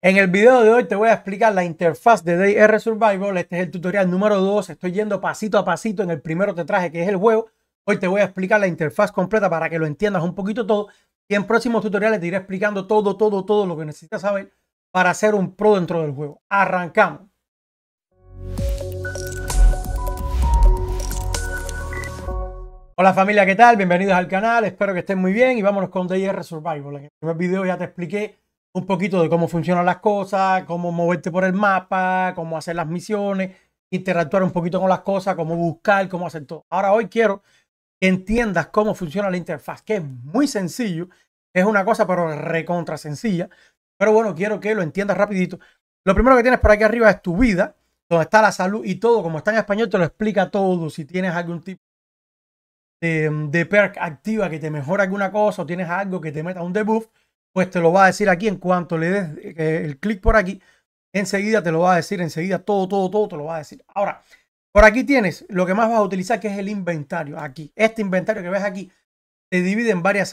En el video de hoy te voy a explicar la interfaz de Day R Survival. Este es el tutorial número 2. Estoy yendo pasito a pasito. En el primero te traje que es el juego. Hoy te voy a explicar la interfaz completa para que lo entiendas un poquito todo. Y en próximos tutoriales te iré explicando todo lo que necesitas saber para ser un pro dentro del juego. Arrancamos. Hola familia, ¿qué tal? Bienvenidos al canal. Espero que estén muy bien y vámonos con Day R Survival. En el primer video ya te expliqué un poquito de cómo funcionan las cosas, cómo moverte por el mapa, cómo hacer las misiones, interactuar un poquito con las cosas, cómo buscar, cómo hacer todo. Ahora hoy quiero que entiendas cómo funciona la interfaz, que es muy sencillo. Es una cosa pero recontra sencilla. Pero bueno, quiero que lo entiendas rapidito. Lo primero que tienes por aquí arriba es tu vida, donde está la salud y todo. Como está en español te lo explica todo. Si tienes algún tipo de perk activa que te mejora alguna cosa o tienes algo que te meta un debuff, pues te lo va a decir aquí. En cuanto le des el clic por aquí, enseguida te lo va a decir, enseguida todo te lo va a decir. Ahora, por aquí tienes lo que más vas a utilizar, que es el inventario. Aquí, este inventario que ves aquí, te divide en varias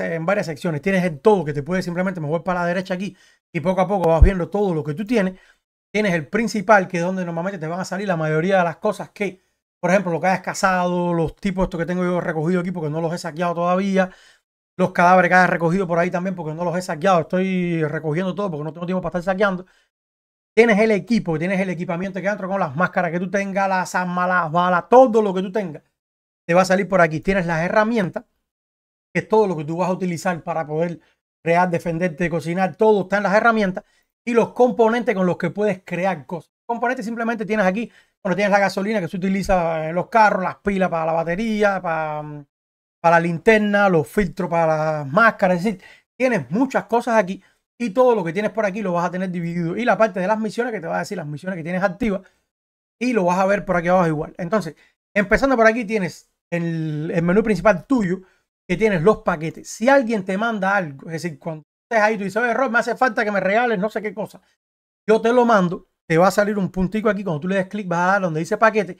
secciones. Tienes el todo, que te puedes simplemente mover para la derecha aquí y poco a poco vas viendo todo lo que tú tienes. Tienes el principal, que es donde normalmente te van a salir la mayoría de las cosas que, por ejemplo, lo que hayas cazado, los tipos estos que tengo yo recogido aquí porque no los he saqueado todavía. Los cadáveres que has recogido por ahí también porque no los he saqueado. Estoy recogiendo todo porque no tengo tiempo para estar saqueando. Tienes el equipo, tienes el equipamiento que entra con las máscaras que tú tengas, las armas, las balas, todo lo que tú tengas. Te va a salir por aquí. Tienes las herramientas, que es todo lo que tú vas a utilizar para poder crear, defenderte, cocinar. Todo está en las herramientas. Y los componentes con los que puedes crear cosas. Componentes simplemente tienes aquí. Bueno, tienes la gasolina que se utiliza en los carros, las pilas para la batería, para la linterna, los filtros para las máscaras. Es decir, tienes muchas cosas aquí y todo lo que tienes por aquí lo vas a tener dividido. Y la parte de las misiones que te va a decir las misiones que tienes activas y lo vas a ver por aquí abajo igual. Entonces, empezando por aquí tienes el menú principal tuyo, que tienes los paquetes. Si alguien te manda algo, es decir, cuando estés ahí tú dices, oye Rob, me hace falta que me regales no sé qué cosa, yo te lo mando, te va a salir un puntico aquí. Cuando tú le des clic vas a dar donde dice paquete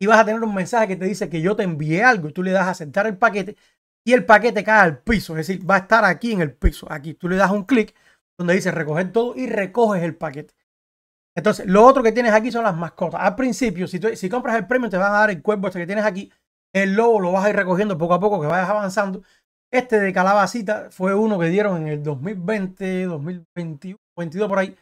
y vas a tener un mensaje que te dice que yo te envié algo y tú le das a aceptar el paquete y el paquete cae al piso. Es decir, va a estar aquí en el piso. Aquí tú le das un clic donde dice recoger todo y recoges el paquete. Entonces, lo otro que tienes aquí son las mascotas. Al principio, si compras el premio, te van a dar el cuervo este que tienes aquí. El lobo lo vas a ir recogiendo poco a poco que vayas avanzando. Este de calabacita fue uno que dieron en el 2020, 2021, 22 por ahí.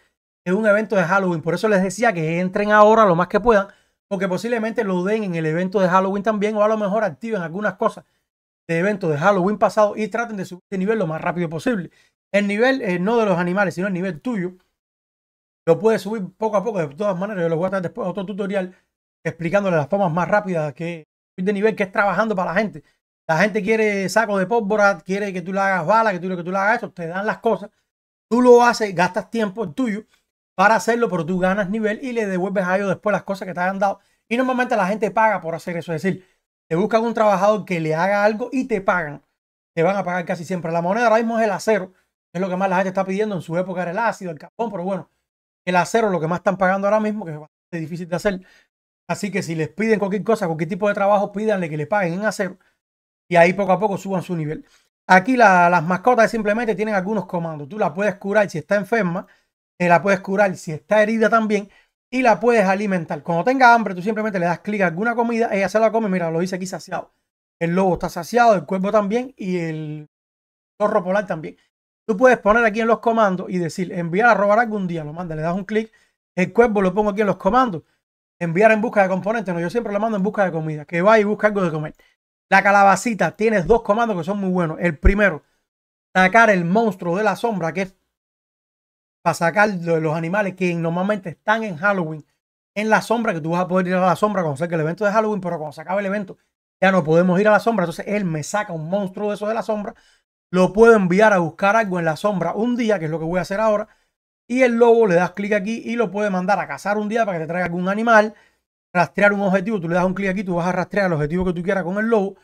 Es un evento de Halloween. Por eso les decía que entren ahora lo más que puedan, porque posiblemente lo den en el evento de Halloween también, o a lo mejor activen algunas cosas de eventos de Halloween pasado y traten de subir de nivel lo más rápido posible. El nivel, no de los animales, sino el nivel tuyo, lo puedes subir poco a poco. De todas maneras, yo les voy a traer después otro tutorial explicándole las formas más rápidas que subir de nivel, que es trabajando para la gente. La gente quiere saco de pólvora, quiere que tú le hagas balas, que tú le hagas eso, te dan las cosas, tú lo haces, gastas tiempo el tuyo para hacerlo, pero tú ganas nivel y le devuelves a ellos después las cosas que te hayan dado. Y normalmente la gente paga por hacer eso. Es decir, te buscan un trabajador que le haga algo y te pagan. Te van a pagar casi siempre. La moneda ahora mismo es el acero. Es lo que más la gente está pidiendo. En su época era el ácido, el carbón, pero bueno, el acero es lo que más están pagando ahora mismo, que es bastante difícil de hacer. Así que si les piden cualquier cosa, cualquier tipo de trabajo, pídanle que le paguen en acero. Y ahí poco a poco suban su nivel. Aquí las mascotas simplemente tienen algunos comandos. Tú la puedes curar si está enferma. La puedes curar si está herida también y la puedes alimentar. Cuando tenga hambre, tú simplemente le das clic a alguna comida, ella se la come. Mira, lo dice aquí saciado. El lobo está saciado, el cuervo también y el zorro polar también. Tú puedes poner aquí en los comandos y decir enviar a robar algún día, lo manda, le das un clic. El cuervo lo pongo aquí en los comandos. Enviar en busca de componentes, no, yo siempre lo mando en busca de comida, que va y busca algo de comer. La calabacita, tienes dos comandos que son muy buenos. El primero, sacar el monstruo de la sombra, que es para sacar los animales que normalmente están en Halloween en la sombra, que tú vas a poder ir a la sombra cuando salga el evento de Halloween, pero cuando se acabe el evento ya no podemos ir a la sombra. Entonces él me saca un monstruo de esos de la sombra, lo puedo enviar a buscar algo en la sombra un día, que es lo que voy a hacer ahora. Y el lobo, le das clic aquí y lo puede mandar a cazar un día para que te traiga algún animal. Rastrear un objetivo, tú le das un clic aquí, tú vas a rastrear el objetivo que tú quieras con el lobo.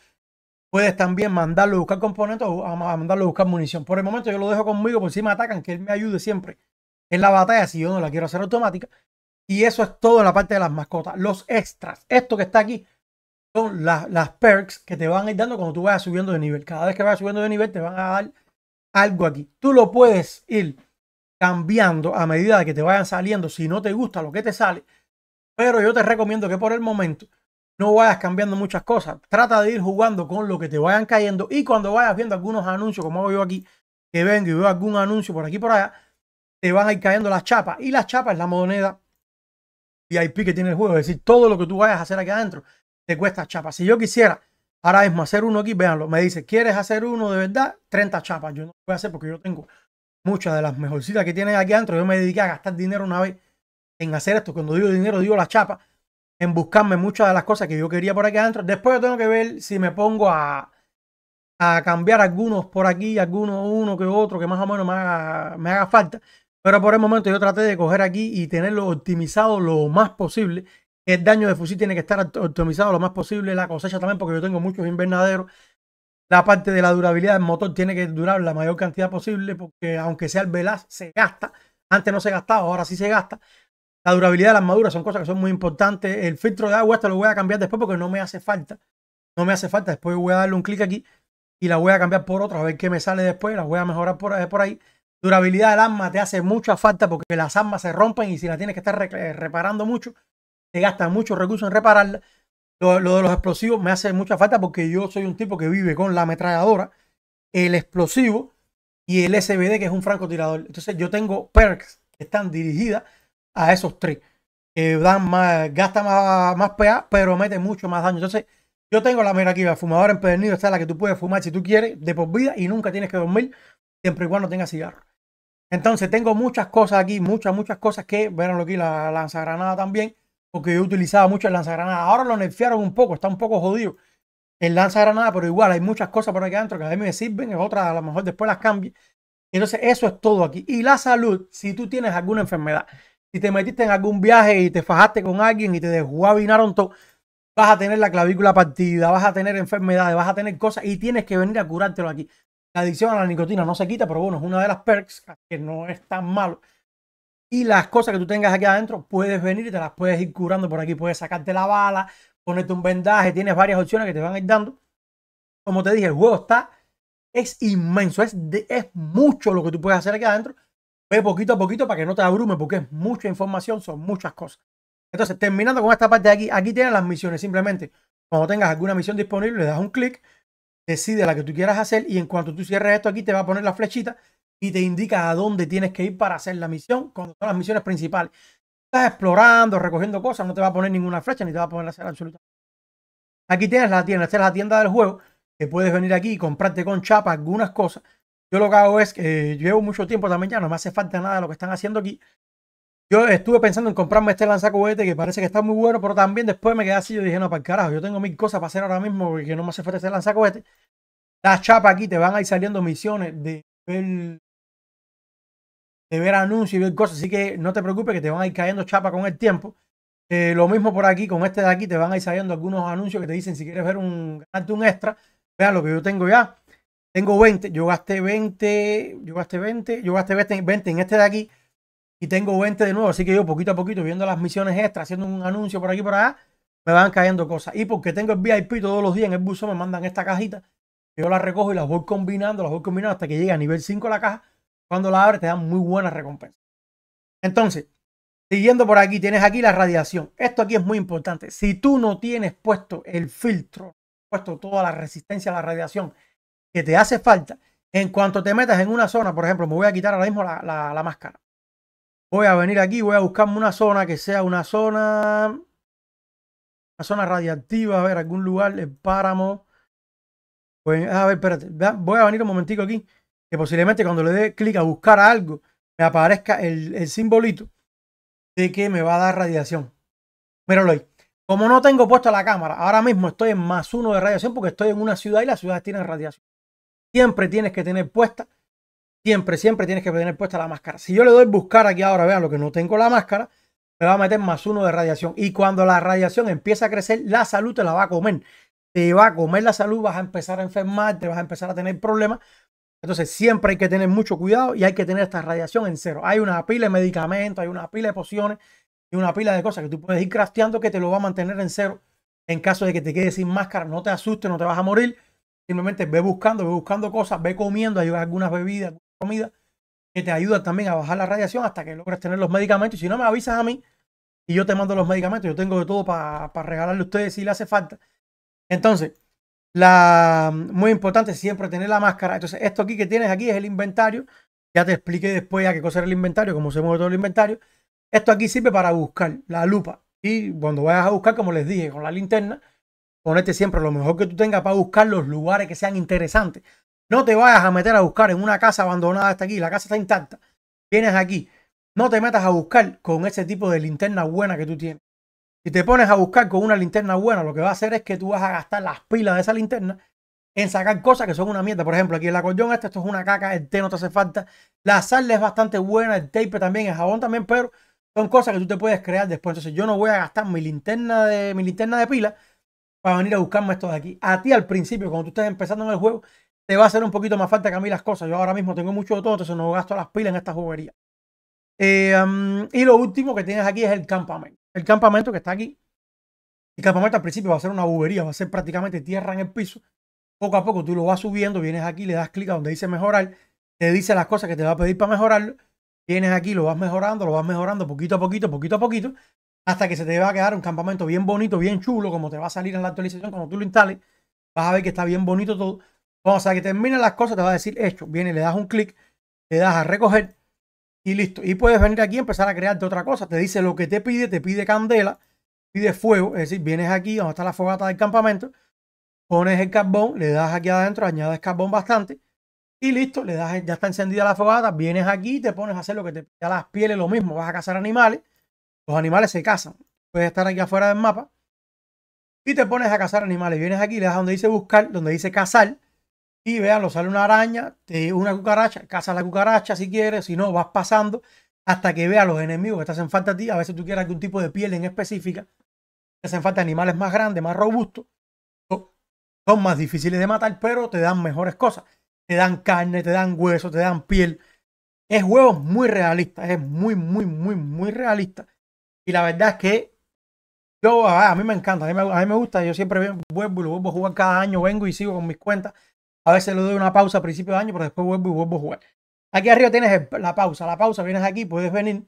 Puedes también mandarlo a buscar componentes o a mandarlo a buscar munición. Por el momento yo lo dejo conmigo por si me atacan, que él me ayude siempre en la batalla si yo no la quiero hacer automática. Y eso es todo en la parte de las mascotas. Los extras, esto que está aquí, son las perks que te van a ir dando cuando tú vayas subiendo de nivel. Cada vez que vayas subiendo de nivel te van a dar algo aquí. Tú lo puedes ir cambiando a medida de que te vayan saliendo, si no te gusta lo que te sale. Pero yo te recomiendo que por el momento no vayas cambiando muchas cosas. Trata de ir jugando con lo que te vayan cayendo, y cuando vayas viendo algunos anuncios, como hago yo aquí, que vengo y veo algún anuncio por aquí por allá, te van a ir cayendo las chapas. Y las chapas es la moneda VIP que tiene el juego. Es decir, todo lo que tú vayas a hacer aquí adentro te cuesta chapas. Si yo quisiera ahora mismo hacer uno aquí, véanlo, me dice, ¿quieres hacer uno de verdad? 30 chapas. Yo no lo voy a hacer porque yo tengo muchas de las mejorcitas que tienen aquí adentro. Yo me dediqué a gastar dinero una vez en hacer esto. Cuando digo dinero, digo las chapas, en buscarme muchas de las cosas que yo quería por aquí adentro. Después yo tengo que ver si me pongo a cambiar algunos por aquí, algunos uno que otro, que más o menos me haga falta. Pero por el momento yo traté de coger aquí y tenerlo optimizado lo más posible. El daño de fusil tiene que estar optimizado lo más posible. La cosecha también, porque yo tengo muchos invernaderos. La parte de la durabilidad del motor tiene que durar la mayor cantidad posible, porque aunque sea el velaz, se gasta. Antes no se gastaba, ahora sí se gasta. La durabilidad de la armadura son cosas que son muy importantes. El filtro de agua, esto lo voy a cambiar después porque no me hace falta. No me hace falta. Después voy a darle un clic aquí y la voy a cambiar por otra. A ver qué me sale después. La voy a mejorar por ahí. Durabilidad del arma te hace mucha falta porque las armas se rompen y si las tienes que estar reparando mucho, te gastan muchos recursos en repararla. Lo de los explosivos me hace mucha falta porque yo soy un tipo que vive con la ametralladora, el explosivo y el SBD, que es un francotirador. Entonces yo tengo perks que están dirigidas a esos tres, que dan más, gastan más PA, pero meten mucho más daño. Entonces yo tengo la mira aquí, la fumadora empedernido, esta es la que tú puedes fumar si tú quieres de por vida y nunca tienes que dormir, siempre y cuando tengas cigarro. Entonces tengo muchas cosas aquí, muchas cosas que, verán aquí la lanzagranada también, porque yo utilizaba mucho el lanzagranada. Ahora lo nerfearon un poco, está un poco jodido el lanzagranada, pero igual hay muchas cosas por aquí adentro que a mí me sirven, otras a lo mejor después las cambie. Entonces eso es todo aquí. Y la salud, si tú tienes alguna enfermedad, si te metiste en algún viaje y te fajaste con alguien y te desguabinaron todo, vas a tener la clavícula partida, vas a tener enfermedades, vas a tener cosas y tienes que venir a curártelo aquí. La adicción a la nicotina no se quita, pero bueno, es una de las perks, que no es tan malo. Y las cosas que tú tengas aquí adentro, puedes venir y te las puedes ir curando por aquí. Puedes sacarte la bala, ponerte un vendaje, tienes varias opciones que te van a ir dando. Como te dije, el juego es inmenso, es mucho lo que tú puedes hacer aquí adentro. Ve poquito a poquito para que no te abrume, porque es mucha información, son muchas cosas. Entonces, terminando con esta parte de aquí, aquí tienes las misiones. Simplemente, cuando tengas alguna misión disponible, le das un clic, decide la que tú quieras hacer y en cuanto tú cierres esto aquí, te va a poner la flechita y te indica a dónde tienes que ir para hacer la misión. Cuando son las misiones principales, estás explorando, recogiendo cosas, no te va a poner ninguna flecha ni te va a poner a hacer absolutamente. Aquí tienes la tienda, esta es la tienda del juego, que puedes venir aquí y comprarte con chapa algunas cosas. Yo lo que hago es que llevo mucho tiempo también ya, no me hace falta nada de lo que están haciendo aquí. Yo estuve pensando en comprarme este lanzacohete que parece que está muy bueno, pero también después me quedé así, yo dije, no, para el carajo, yo tengo mil cosas para hacer ahora mismo porque no me hace falta este lanzacohete. Las chapas aquí te van a ir saliendo misiones de ver anuncios y ver cosas, así que no te preocupes que te van a ir cayendo chapas con el tiempo. Lo mismo por aquí, con este de aquí te van a ir saliendo algunos anuncios que te dicen si quieres ver ganarte un extra. Vean lo que yo tengo ya. Tengo 20, yo gasté 20 en este de aquí y tengo 20 de nuevo. Así que yo poquito a poquito, viendo las misiones extra, haciendo un anuncio por aquí por allá, me van cayendo cosas. Y porque tengo el VIP todos los días en el buzo, me mandan esta cajita. Yo la recojo y las voy combinando hasta que llegue a nivel 5 la caja. Cuando la abres te dan muy buenas recompensas. Entonces, siguiendo por aquí, tienes aquí la radiación. Esto aquí es muy importante. Si tú no tienes puesto el filtro, puesto toda la resistencia a la radiación que te hace falta, en cuanto te metas en una zona, por ejemplo, me voy a quitar ahora mismo la máscara. Voy a venir aquí, voy a buscarme una zona que sea una zona radiactiva, a ver, algún lugar, el páramo. Pues, a ver, espérate, voy a venir un momentico aquí, que posiblemente cuando le dé clic a buscar a algo, me aparezca el simbolito de que me va a dar radiación. Míralo ahí. Como no tengo puesta la cámara, ahora mismo estoy en +1 de radiación porque estoy en una ciudad y las ciudades tienen radiación. Siempre tienes que tener puesta, siempre tienes que tener puesta la máscara. Si yo le doy buscar aquí ahora, vean lo que no tengo la máscara, me va a meter +1 de radiación. Y cuando la radiación empieza a crecer, la salud te la va a comer. Te va a comer la salud, vas a empezar a enfermar, te vas a empezar a tener problemas. Entonces siempre hay que tener mucho cuidado y hay que tener esta radiación en cero. Hay una pila de medicamentos, hay una pila de pociones y una pila de cosas que tú puedes ir crafteando que te lo va a mantener en cero. En caso de que te quedes sin máscara, no te asustes, no te vas a morir. Simplemente ve buscando cosas, ve comiendo, hay algunas bebidas, comida que te ayudan también a bajar la radiación hasta que logres tener los medicamentos. Y si no, me avisas a mí y yo te mando los medicamentos. Yo tengo de todo para regalarle a ustedes si le hace falta. Entonces, muy importante siempre tener la máscara. Entonces, esto aquí que tienes aquí es el inventario. Ya te expliqué después a qué cosa era el inventario, cómo se mueve todo el inventario. Esto aquí sirve para buscar la lupa. Y cuando vayas a buscar, como les dije, con la linterna, ponete siempre lo mejor que tú tengas para buscar los lugares que sean interesantes. No te vayas a meter a buscar en una casa abandonada hasta aquí. La casa está intacta. Vienes aquí. No te metas a buscar con ese tipo de linterna buena que tú tienes. Si te pones a buscar con una linterna buena, lo que va a hacer es que tú vas a gastar las pilas de esa linterna en sacar cosas que son una mierda. Por ejemplo, aquí el acordeón este, esto es una caca. El té no te hace falta. La sal es bastante buena. El tape también. El jabón también. Pero son cosas que tú te puedes crear después. Entonces yo no voy a gastar mi linterna de pila para venir a buscarme esto de aquí. A ti al principio, cuando tú estés empezando en el juego, te va a hacer un poquito más falta que a mí las cosas. Yo ahora mismo tengo mucho de todo, entonces no gasto las pilas en esta juguería. Y lo último que tienes aquí es el campamento. El campamento que está aquí. El campamento al principio va a ser una bobería, va a ser prácticamente tierra en el piso. Poco a poco tú lo vas subiendo, vienes aquí, le das clic a donde dice mejorar, te dice las cosas que te va a pedir para mejorarlo. Vienes aquí, lo vas mejorando poquito a poquito, hasta que se te va a quedar un campamento bien bonito, bien chulo, como te va a salir en la actualización cuando tú lo instales. Vas a ver que está bien bonito todo. Vamos a que terminen las cosas, te va a decir hecho. Viene, le das un clic, le das a recoger y listo. Y puedes venir aquí y empezar a crearte otra cosa. Te dice lo que te pide candela, pide fuego. Es decir, vienes aquí donde está la fogata del campamento, pones el carbón, le das aquí adentro, añades carbón bastante y listo. Le das, ya está encendida la fogata. Vienes aquí y te pones a hacer lo que te pide a las pieles, lo mismo. Vas a cazar animales. Los animales se cazan. Puedes estar aquí afuera del mapa y te pones a cazar animales. Vienes aquí, le das donde dice buscar, donde dice cazar. Y véanlo, sale una araña, una cucaracha, caza la cucaracha si quieres, si no, vas pasando hasta que veas los enemigos que te hacen falta a ti. A veces tú quieres algún tipo de piel en específica, te hacen falta animales más grandes, más robustos, son más difíciles de matar, pero te dan mejores cosas. Te dan carne, te dan hueso, te dan piel. Es juego muy realista, es muy realista. Y la verdad es que yo, a mí me encanta, a mí me gusta, yo siempre vuelvo y lo vuelvo a jugar cada año, vengo y sigo con mis cuentas. A veces le doy una pausa a principio de año, pero después vuelvo a jugar. Aquí arriba tienes la pausa. La pausa, vienes aquí, puedes venir,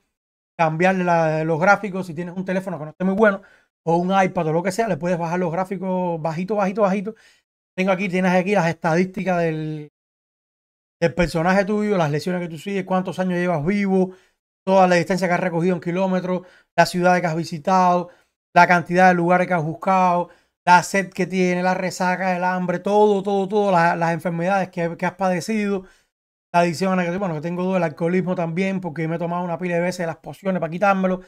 cambiarle los gráficos. Si tienes un teléfono que no esté muy bueno, o un iPad o lo que sea, le puedes bajar los gráficos bajito. Tienes aquí las estadísticas del personaje tuyo, las lesiones que tú sigues, cuántos años llevas vivo, toda la distancia que has recogido en kilómetros, las ciudades que has visitado, la cantidad de lugares que has buscado, la sed que tiene, la resaca, el hambre, todo, las enfermedades que has padecido, la adicción, bueno, que tengo duda, el alcoholismo también, porque me he tomado una pila de veces las pociones para quitármelo,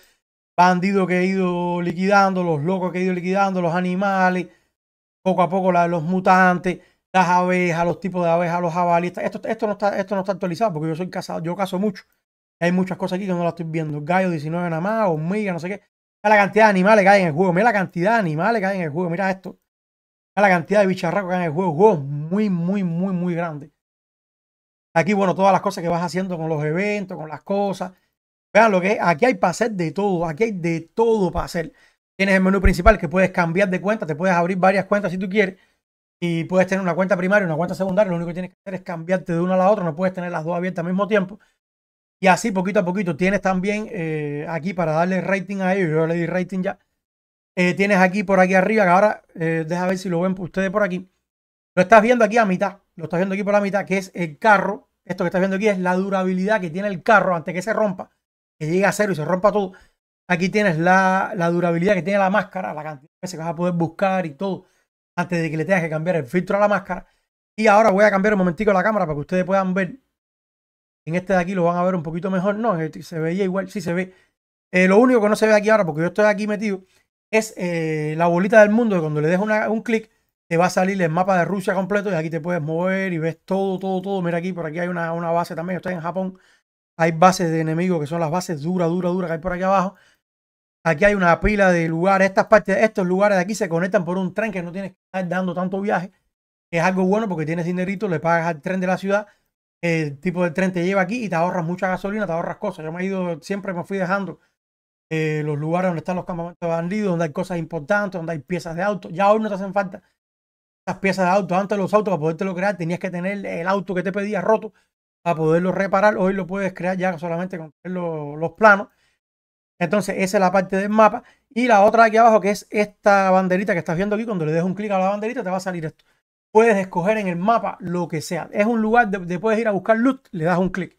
bandido que he ido liquidando, los locos que he ido liquidando, los animales, poco a poco los mutantes, las abejas, los tipos de abejas, los jabalíes. Esto no está actualizado porque yo soy cazador, yo cazo mucho. Hay muchas cosas aquí que no las estoy viendo, gallo 19 nada más, hormiga, no sé qué. Mira la cantidad de animales que hay en el juego. Mira la cantidad de animales que hay en el juego. Mira esto. Mira la cantidad de bicharracos que hay en el juego. Juegos muy grande. Aquí, bueno, todas las cosas que vas haciendo con los eventos, con las cosas. Vean lo que es. Aquí hay para hacer de todo. Aquí hay de todo para hacer. Tienes el menú principal que puedes cambiar de cuenta. Te puedes abrir varias cuentas si tú quieres. Y puedes tener una cuenta primaria, una cuenta secundaria. Lo único que tienes que hacer es cambiarte de una a la otra. No puedes tener las dos abiertas al mismo tiempo. Y así poquito a poquito tienes también aquí para darle rating a ellos. Yo le di rating ya. Tienes aquí por aquí arriba, que ahora deja ver si lo ven ustedes por aquí. Lo estás viendo aquí a mitad. Lo estás viendo aquí por la mitad, que es el carro. Esto que estás viendo aquí es la durabilidad que tiene el carro antes que se rompa. Que llegue a cero y se rompa todo. Aquí tienes la durabilidad que tiene la máscara. La cantidad de veces que vas a poder buscar y todo. Antes de que le tengas que cambiar el filtro a la máscara. Y ahora voy a cambiar un momentico la cámara para que ustedes puedan ver. En este de aquí lo van a ver un poquito mejor. No, se veía igual, sí se ve. Lo único que no se ve aquí ahora, porque yo estoy aquí metido, es la bolita del mundo. Que cuando le des un clic, te va a salir el mapa de Rusia completo. Y aquí te puedes mover y ves todo. Mira aquí, por aquí hay una base también. Yo estoy en Japón. Hay bases de enemigos que son las bases duras que hay por aquí abajo. Aquí hay una pila de lugares. Estos lugares de aquí se conectan por un tren que no tienes que estar dando tanto viaje. Es algo bueno porque tienes dinerito, le pagas al tren de la ciudad. El tipo del tren te lleva aquí y te ahorras mucha gasolina, te ahorras cosas. Yo siempre me fui dejando los lugares donde están los campamentos de bandidos, donde hay cosas importantes, donde hay piezas de auto. Ya hoy no te hacen falta esas piezas de auto. Antes los autos, para podértelo crear, tenías que tener el auto que te pedía roto a poderlo reparar. Hoy lo puedes crear ya solamente con los planos. Entonces esa es la parte del mapa. Y la otra aquí abajo, que es esta banderita que estás viendo aquí, cuando le des un clic a la banderita te va a salir esto. Puedes escoger en el mapa lo que sea. Es un lugar donde puedes ir a buscar loot, le das un clic.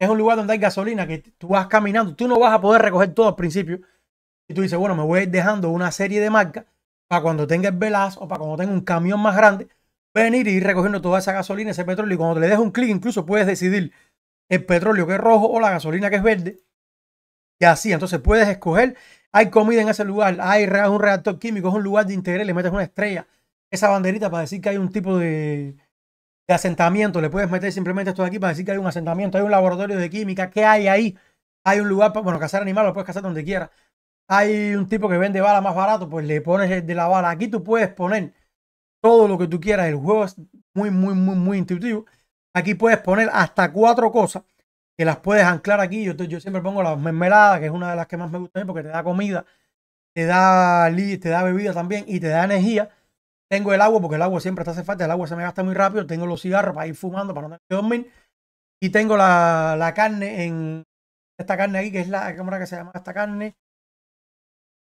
Es un lugar donde hay gasolina, que tú vas caminando. Tú no vas a poder recoger todo al principio. Y tú dices, bueno, me voy a ir dejando una serie de marcas para cuando tenga el velazo o para cuando tenga un camión más grande, venir y ir recogiendo toda esa gasolina, ese petróleo. Y cuando le des un clic, incluso puedes decidir el petróleo que es rojo o la gasolina que es verde. Y así, entonces puedes escoger. Hay comida en ese lugar, hay un reactor químico, es un lugar de interés, le metes una estrella. Esa banderita para decir que hay un tipo de asentamiento. Le puedes meter simplemente esto de aquí para decir que hay un asentamiento. Hay un laboratorio de química. ¿Qué hay ahí? Hay un lugar para, bueno, cazar animales, lo puedes cazar donde quieras. Hay un tipo que vende bala más barato, pues le pones el de la bala. Aquí tú puedes poner todo lo que tú quieras. El juego es muy intuitivo. Aquí puedes poner hasta 4 cosas que las puedes anclar aquí. Yo siempre pongo las mermeladas, que es una de las que más me gusta a mí porque te da comida, te da bebida también y te da energía. Tengo el agua, porque el agua siempre te hace falta, el agua se me gasta muy rápido. Tengo los cigarros para ir fumando, para no tener que dormir. Y tengo la carne, esta carne aquí, que es la, ¿cómo era que se llama esta carne?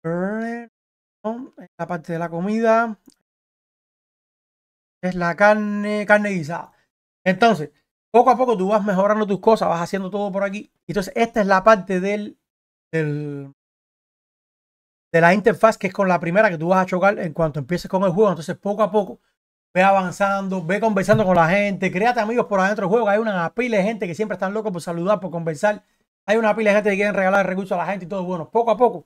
La parte de la comida. Es la carne guisada. Entonces, poco a poco tú vas mejorando tus cosas, vas haciendo todo por aquí. Entonces, esta es la parte de la interfaz, que es con la primera que tú vas a chocar en cuanto empieces con el juego. Entonces poco a poco ve avanzando, ve conversando con la gente, créate amigos por adentro del juego. Hay una pila de gente que siempre están locos por saludar, por conversar. Hay una pila de gente que quieren regalar recursos a la gente y todo. Bueno, poco a poco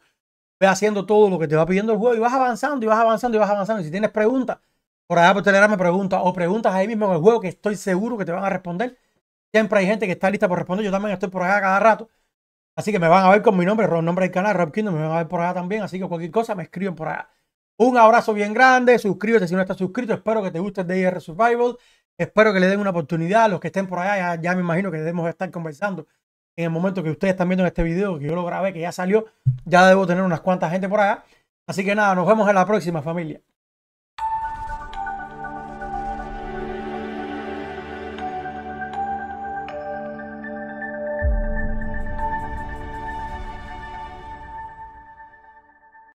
ve haciendo todo lo que te va pidiendo el juego y vas avanzando y vas avanzando y vas avanzando. Y si tienes preguntas, por allá por Telegram me preguntas o preguntas ahí mismo en el juego, que estoy seguro que te van a responder. Siempre hay gente que está lista por responder. Yo también estoy por allá cada rato. Así que me van a ver con mi nombre, el nombre del canal, Rob Kingdom, me van a ver por allá también. Así que cualquier cosa me escriben por allá. Un abrazo bien grande, suscríbete si no estás suscrito. Espero que te guste el Day R Survival. Espero que le den una oportunidad a los que estén por allá. Ya me imagino que debemos estar conversando en el momento que ustedes están viendo en este video, que yo lo grabé, que ya salió. Ya debo tener unas cuantas gente por allá. Así que nada, nos vemos en la próxima, familia.